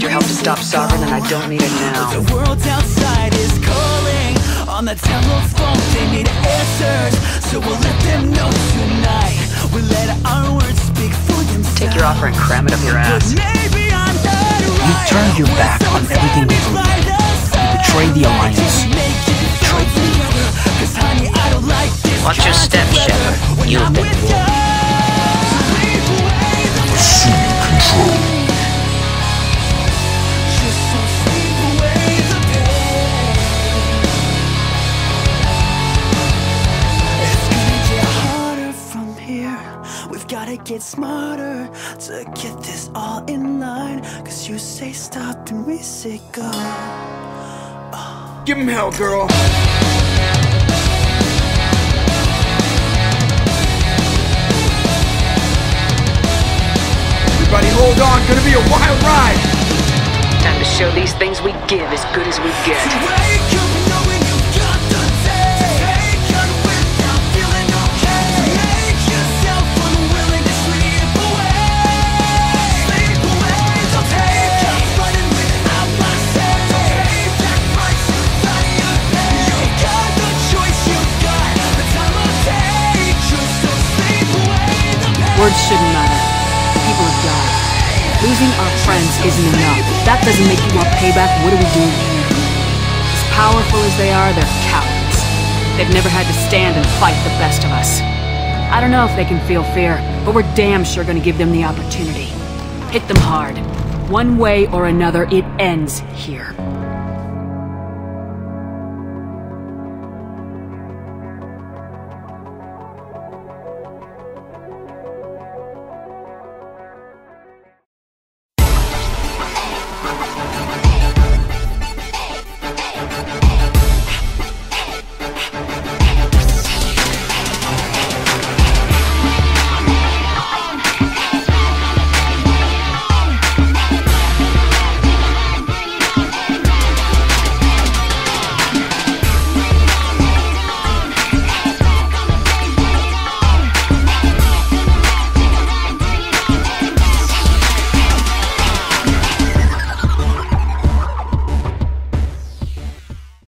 need your help to stop Sovereign, and I don't need it now. The world outside is calling on the telephone. They need answers, so we'll let them know tonight. We'll let our words speak for themselves. Take your offer and cram it up your ass. Maybe I'm not right. You turned your back on everything we believed in. You betrayed the Alliance. You betrayed me. Watch your step, Shepard. You've been warned. Assume control. Gotta get smarter to get this all in line, cause you say stop and we say go. Give him hell, girl. Everybody hold on, gonna be a wild ride. Time to show these things we give as good as we get. Wake up knowing you got the day. Take it without feeling okay. Words shouldn't matter. People have died. Losing our friends isn't enough. If that doesn't make you want payback, what are we doing here? As powerful as they are, they're cowards. They've never had to stand and fight the best of us. I don't know if they can feel fear, but we're damn sure gonna give them the opportunity. Hit them hard. One way or another, it ends here.